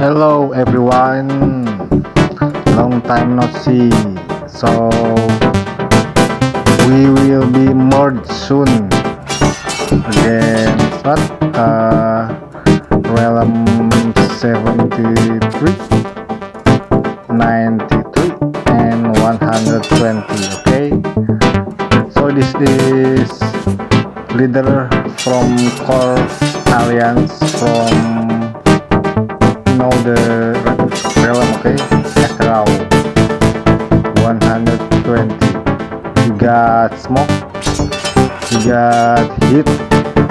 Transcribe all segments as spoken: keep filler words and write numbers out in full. Hello everyone, long time no see. So we will be merged soon against what? Uh, Realm seventy-three, ninety-three and one hundred twenty. Okay, so this is leader from core alliance from the realm, okay, around one hundred twenty. You got smoked, you got hit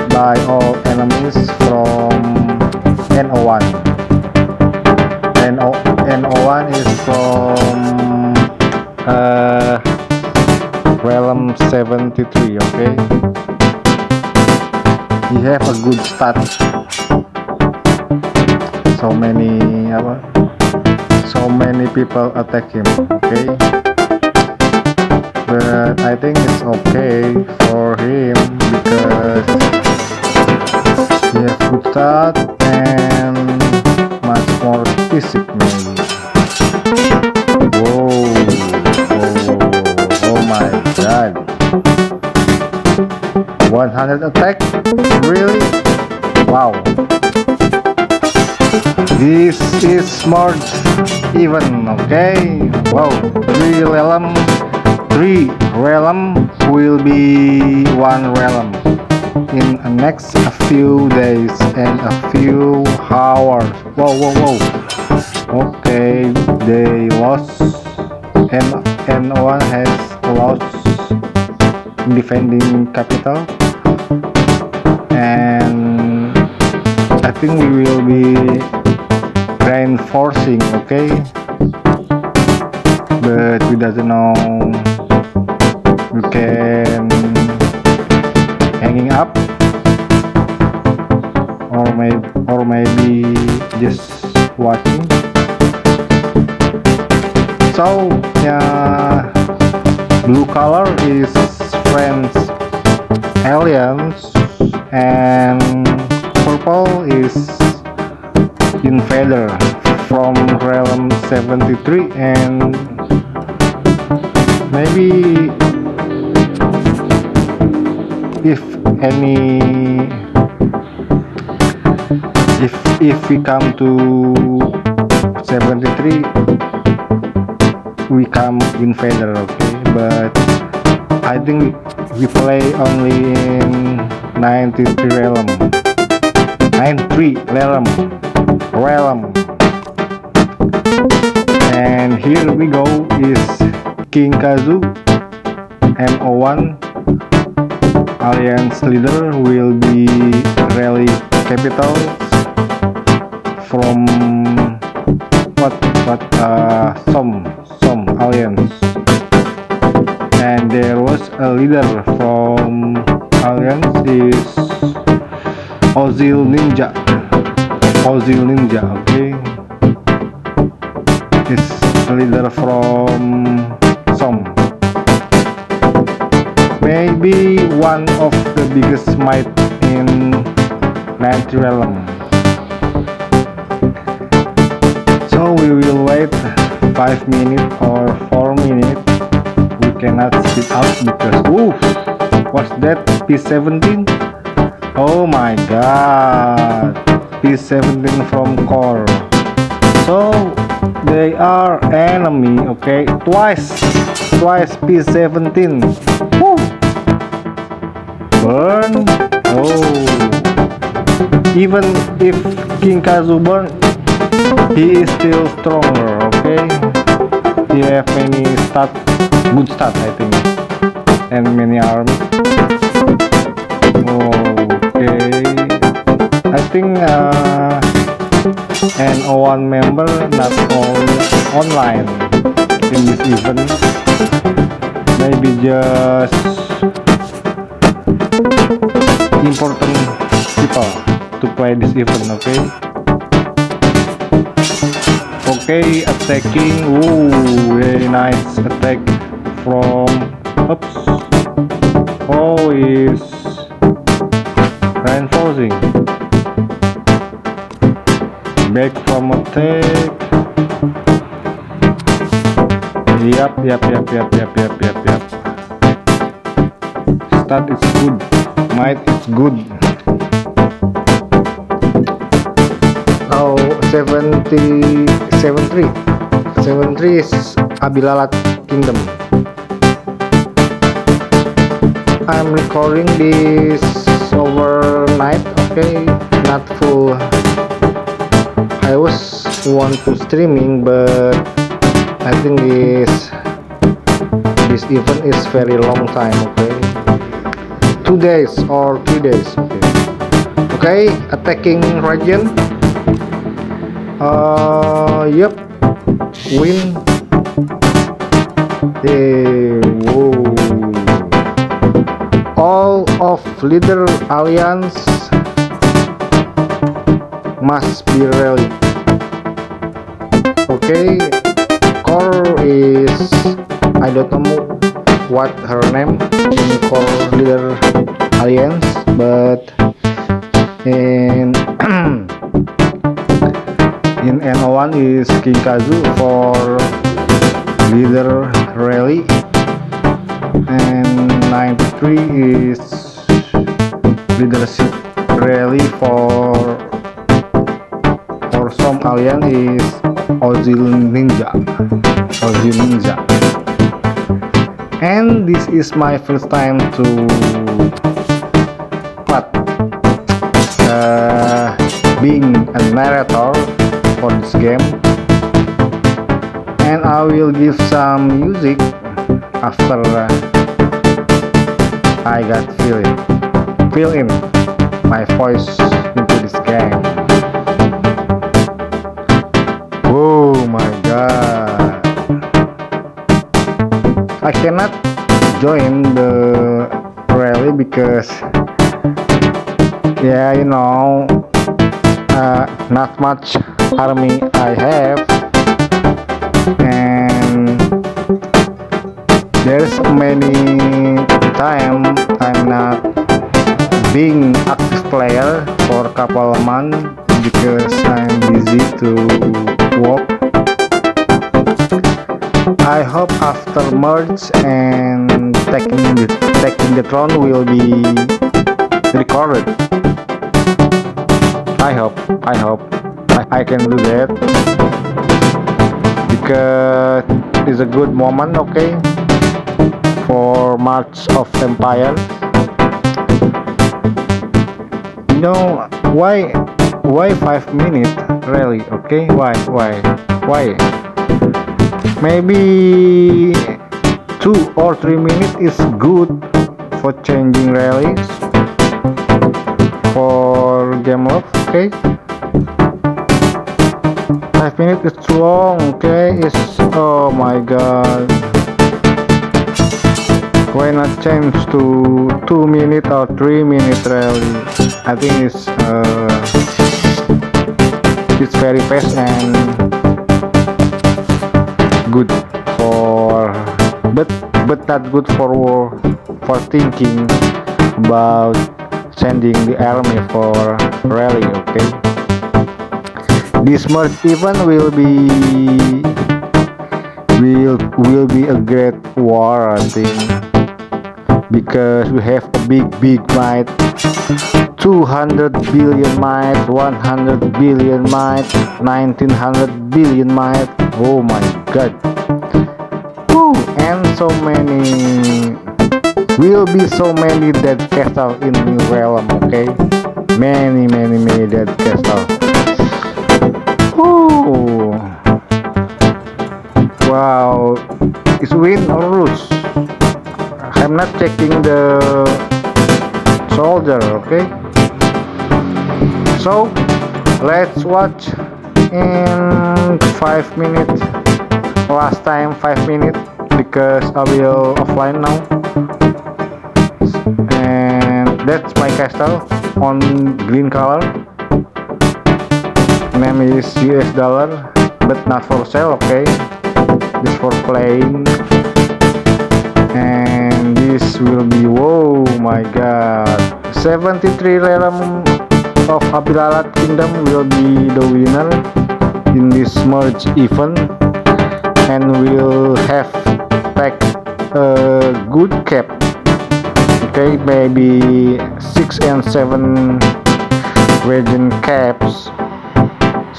by all enemies from N O one. N O one is from uh, realm seventy-three, okay. You have a good start. So many, apa? So many people attack him. Okay, but I think it's okay for him because he has good start and much more physique maybe. Whoa! Whoa! Oh my God! one hundred attack? Really? Wow! This is merge even, okay. Wow, three realm, three realm will be one realm in the next few days and a few hours. Whoa, whoa, whoa. Okay, they lost, and and one has lost defending capital, and I think we will be reinforcing, okay, but we doesn't know we can hanging up or maybe or maybe just watching. So yeah, blue color is friends aliens and purple is invader from realm seventy-three, and maybe if any if if we come to seventy-three we come invader, okay, but I think we play only in ninety-three realm ninety-three realm realm. And here we go is King Kazu, M O one alliance leader, will be rally capital from what what uh some some alliance, and there was a leader from alliance is Ozzie Ninja. Ozzie Ninja, okay, is leader from some, maybe one of the biggest might in ninety realm. So we will wait five minutes or four minutes. We cannot sit out because ooh, what's that? P seventeen? Oh my God! P seventeen from core, so they are enemy, okay, twice twice P seventeen. Woo! Burn. Oh, even if King Kazu burn, he is still stronger, okay. He have many stat, good stat I think, and many army. Okay, I think uh, N O one member not all online in this event. Maybe just important people to play this event, okay? Okay, attacking. Ooh, very nice attack from. Oops. Oh, is reinforcing. Back from attack. Yep, yep, yep, yep, yep, yep, yep, yep. Start is good. Might is good. Now seventy-three. seventy-three is Abilalath Kingdom. I'm recording this overnight. Okay, not full. I was want to streaming, but I think this this event is very long time. Okay, two days or three days. Okay, okay, attacking region. Uh, yep, win. Hey, whoa. All of leader alliance must be rallied. Okay, core is I don't know what her name in core leader alliance, but in in N O one is King Kazu for leader rally, and ninety-three is leadership rally for. From alien is Ozzie Ninja. Ozzie Ninja. And this is my first time to what uh, being a narrator for this game. And I will give some music after uh, I got feel it, feel in my voice into this game. I cannot join the rally because, yeah, you know, uh, not much army I have, and there's many time I'm not being active player for a couple of months because I'm busy to work. I hope after merge and taking the taking the throne will be recorded. I hope, I hope I, I can do that because it's a good moment, okay, for March of Empires. You know why? Why five minutes really? Okay, why? Why? Why? Maybe two or three minutes is good for changing rallies for game log. Okay, five minutes is too long. Okay, it's oh my god. Why not change to two minute or three minute rally? I think it's uh, it's very fast and good for but but not good for for thinking about sending the army for rally. Okay, this merge event will be will will be a great war, I think, because we have a big big might, two hundred billion might, one hundred billion might, nineteen hundred billion might. Oh my god. Woo! And so many will be so many dead castle in new realm. Okay, many many many dead castle. Woo! Wow, it's win or lose. I'm not checking the soldier. Okay, so let's watch in five minutes. Last time five minutes because I will offline now, and that's my castle on green color. Name is U S dollar, but not for sale. Okay, this for playing, and this will be, whoa my god, seventy-three realm of Abilalath Kingdom will be the winner in this merge event and will have packed a good cap. Okay, maybe six and seven region caps.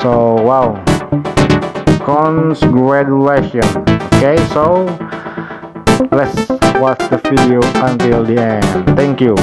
So wow, congratulations. Okay, so let's watch the video until the end. Thank you.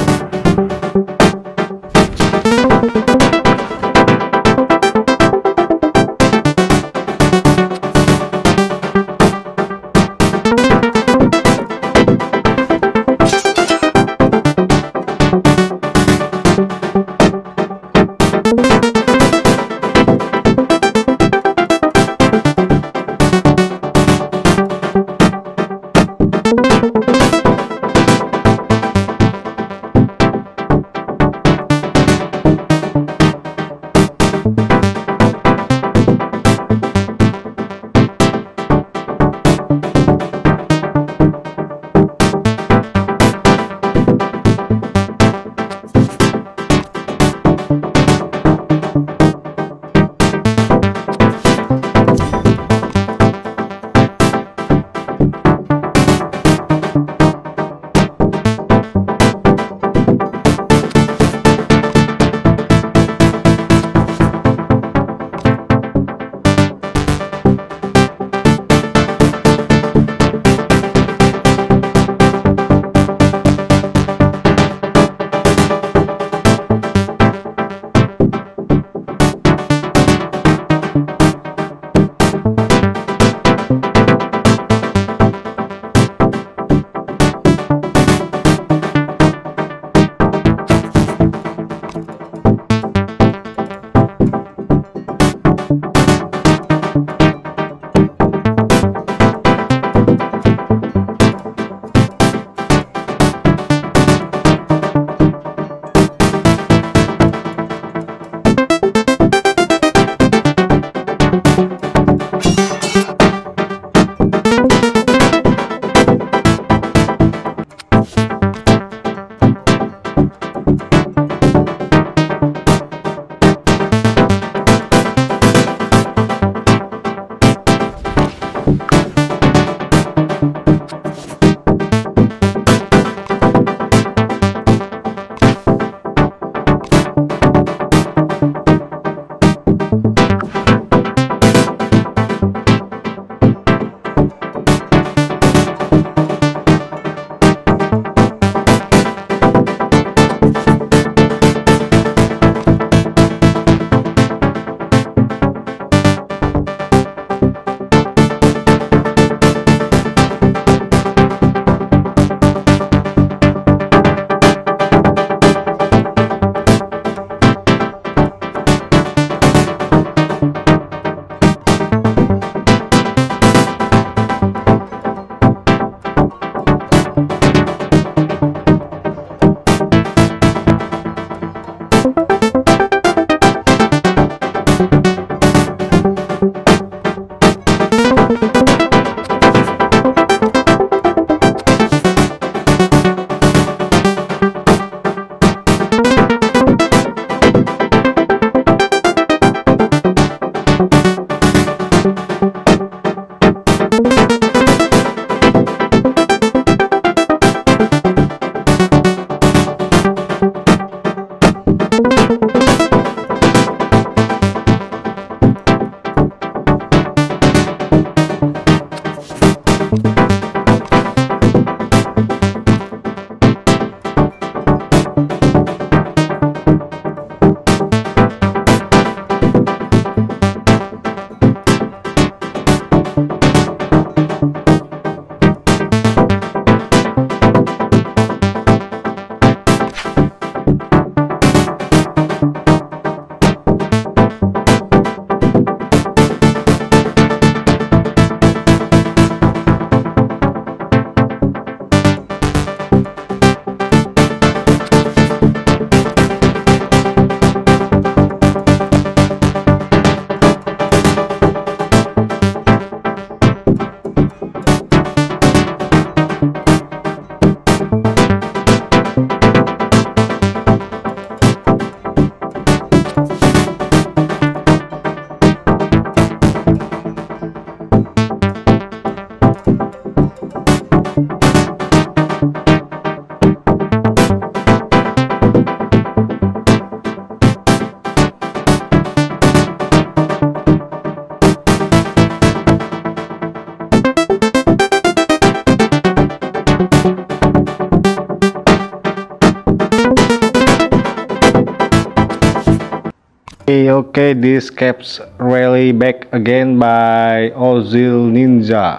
Okay, this caps rally back again by Ozzie Ninja.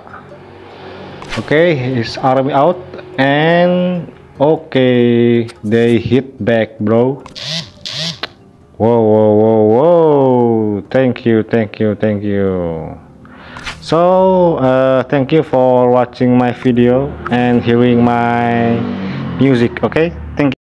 Okay, his army out, and okay, they hit back, bro. Whoa, whoa, whoa, whoa! Thank you, thank you, thank you. So, uh, thank you for watching my video and hearing my music. Okay, thank you.